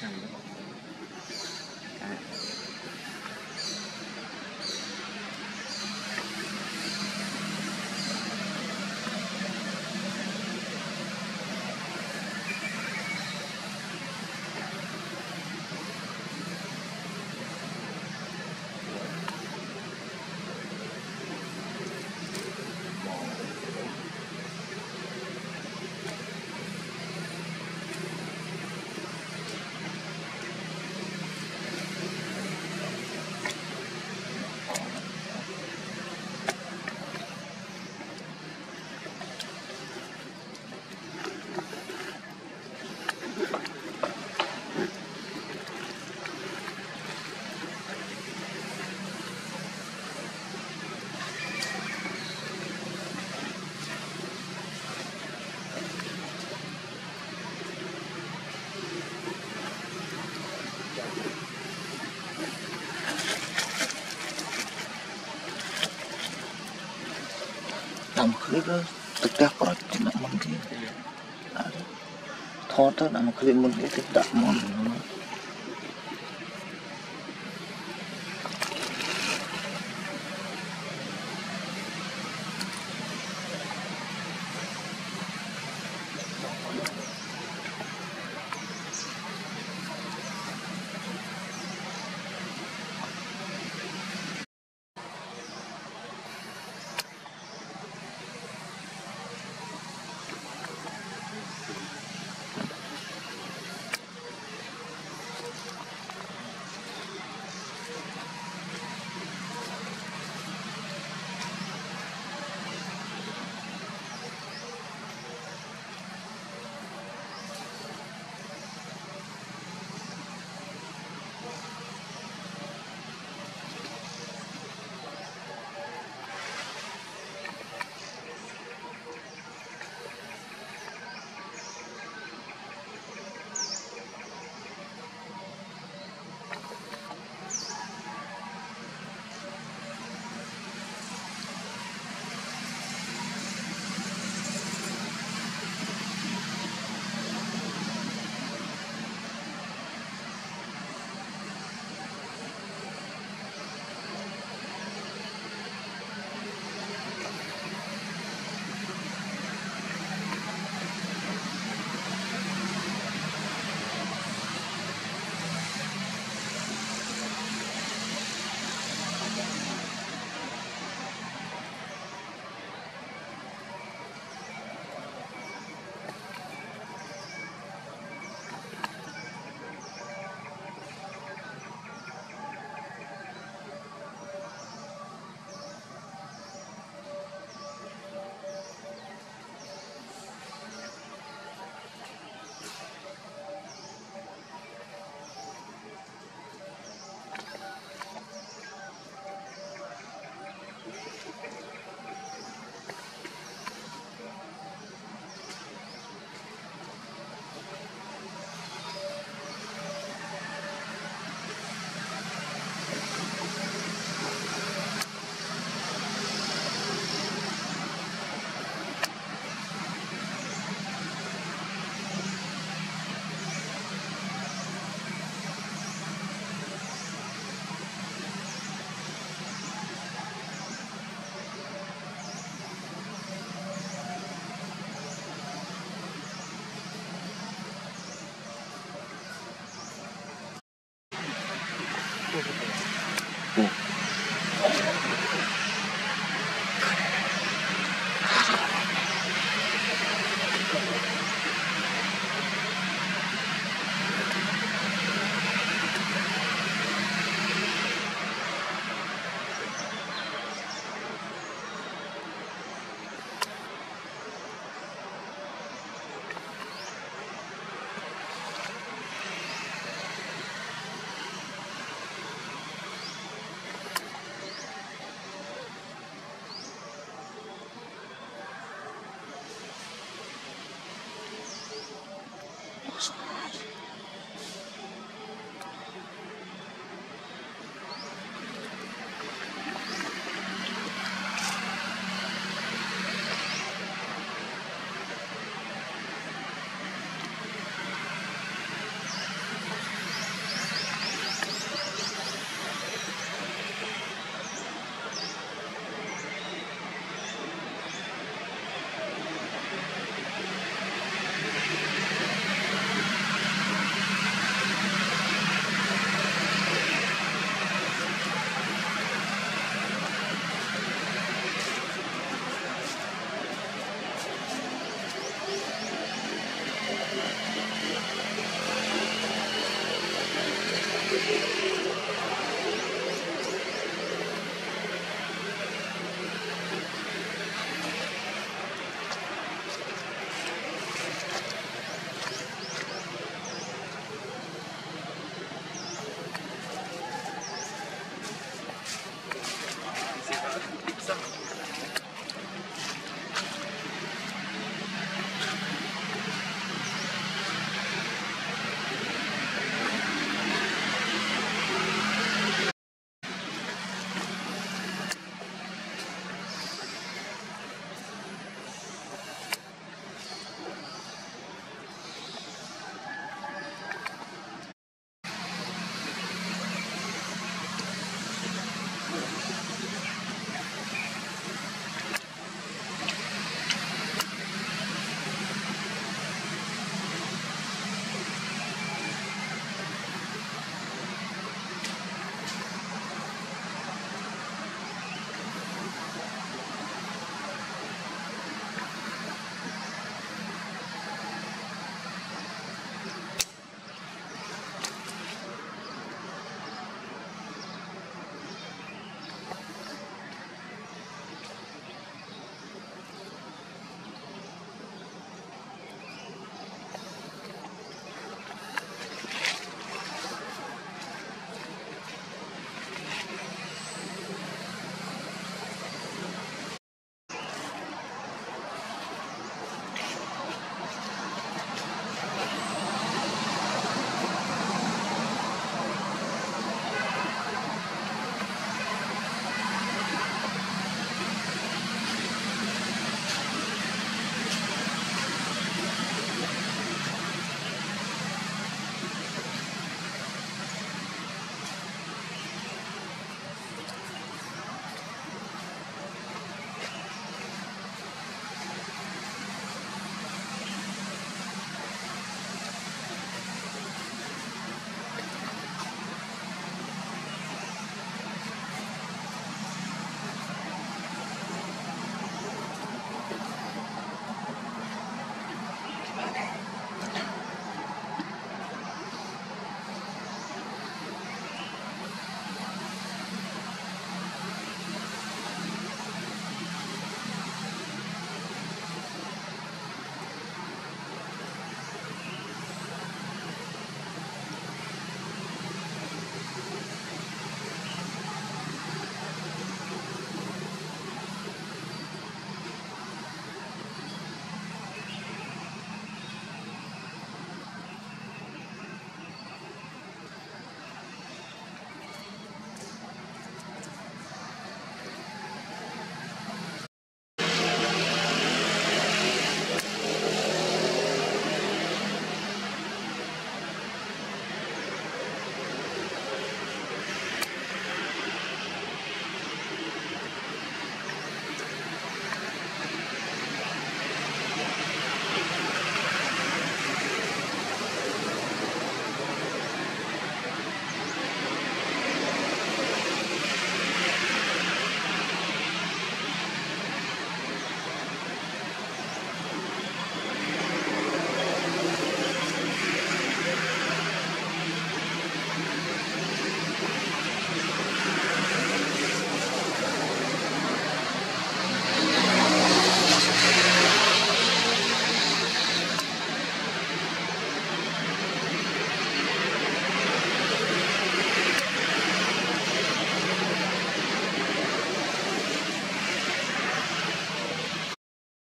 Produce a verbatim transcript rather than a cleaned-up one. kind of. Got it. Because the doctor did not want to. Thought that I'm a criminal, it did not want to.